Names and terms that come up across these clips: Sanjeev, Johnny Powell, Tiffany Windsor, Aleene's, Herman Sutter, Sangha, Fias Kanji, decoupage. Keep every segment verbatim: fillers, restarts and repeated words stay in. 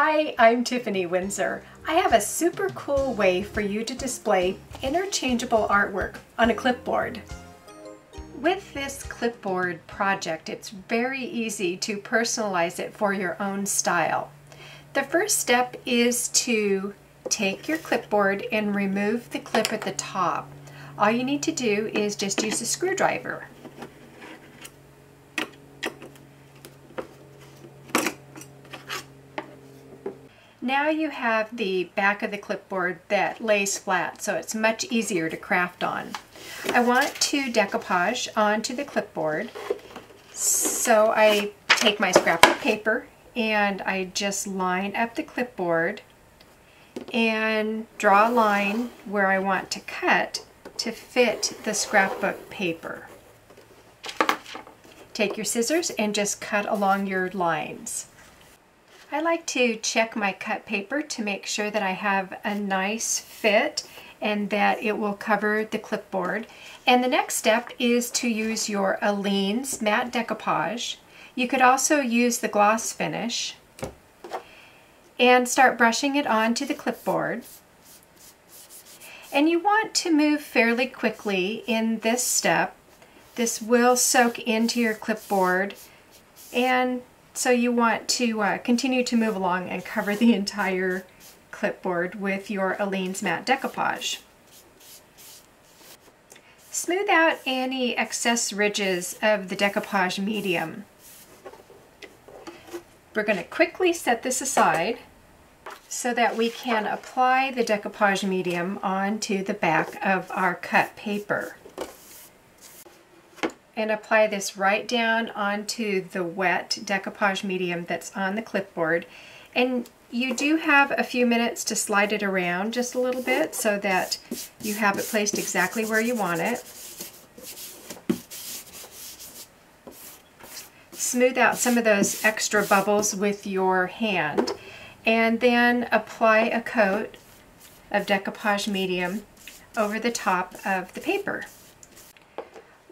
Hi, I'm Tiffany Windsor. I have a super cool way for you to display interchangeable artwork on a clipboard. With this clipboard project, it's very easy to personalize it for your own style. The first step is to take your clipboard and remove the clip at the top. All you need to do is just use a screwdriver. Now you have the back of the clipboard that lays flat, so it's much easier to craft on. I want to decoupage onto the clipboard, so I take my scrap of paper and I just line up the clipboard and draw a line where I want to cut to fit the scrapbook paper. Take your scissors and just cut along your lines. I like to check my cut paper to make sure that I have a nice fit and that it will cover the clipboard. And the next step is to use your Aleene's matte decoupage. You could also use the gloss finish and start brushing it onto the clipboard. And you want to move fairly quickly in this step. This will soak into your clipboard, and so you want to uh, continue to move along and cover the entire clipboard with your Aleene's matte decoupage. Smooth out any excess ridges of the decoupage medium. We're going to quickly set this aside so that we can apply the decoupage medium onto the back of our cut paper. And apply this right down onto the wet decoupage medium that's on the clipboard. And you do have a few minutes to slide it around just a little bit so that you have it placed exactly where you want it. Smooth out some of those extra bubbles with your hand, and then apply a coat of decoupage medium over the top of the paper.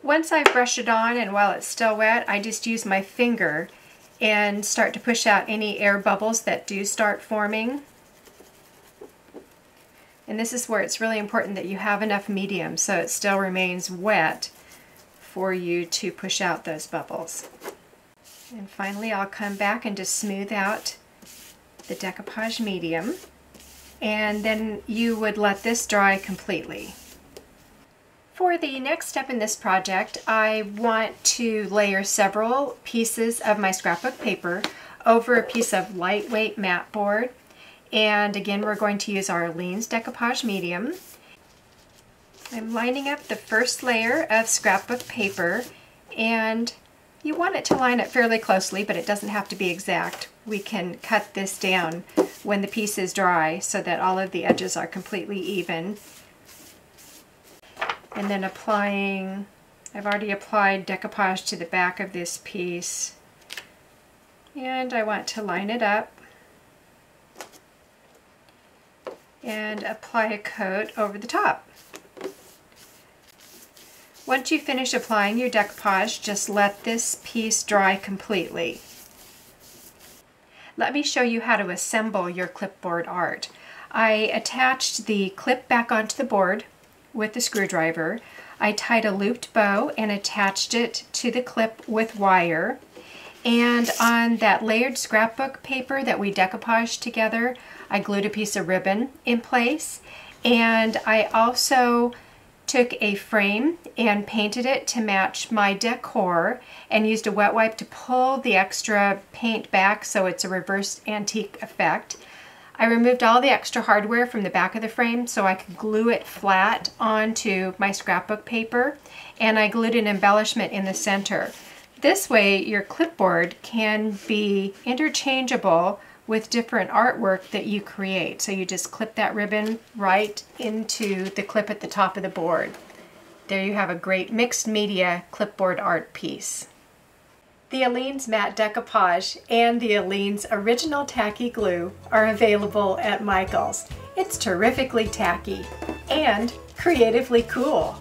Once I've brushed it on, and while it's still wet, I just use my finger and start to push out any air bubbles that do start forming. And this is where it's really important that you have enough medium so it still remains wet for you to push out those bubbles. And finally, I'll come back and just smooth out the decoupage medium, and then you would let this dry completely. For the next step in this project, I want to layer several pieces of my scrapbook paper over a piece of lightweight matte board. And again, we're going to use our Aleene's decoupage medium. I'm lining up the first layer of scrapbook paper, and you want it to line up fairly closely, but it doesn't have to be exact. We can cut this down when the piece is dry so that all of the edges are completely even. And then applying, I've already applied decoupage to the back of this piece, and I want to line it up and apply a coat over the top. Once you finish applying your decoupage, just let this piece dry completely. Let me show you how to assemble your clipboard art. I attached the clip back onto the board with the screwdriver. I tied a looped bow and attached it to the clip with wire. And on that layered scrapbook paper that we decoupaged together, I glued a piece of ribbon in place. And I also took a frame and painted it to match my decor, and used a wet wipe to pull the extra paint back so it's a reverse antique effect. I removed all the extra hardware from the back of the frame so I could glue it flat onto my scrapbook paper, and I glued an embellishment in the center. This way your clipboard can be interchangeable with different artwork that you create. So you just clip that ribbon right into the clip at the top of the board. There you have a great mixed media clipboard art piece. The Aleene's matte decoupage and the Aleene's original tacky glue are available at Michael's. It's terrifically tacky and creatively cool.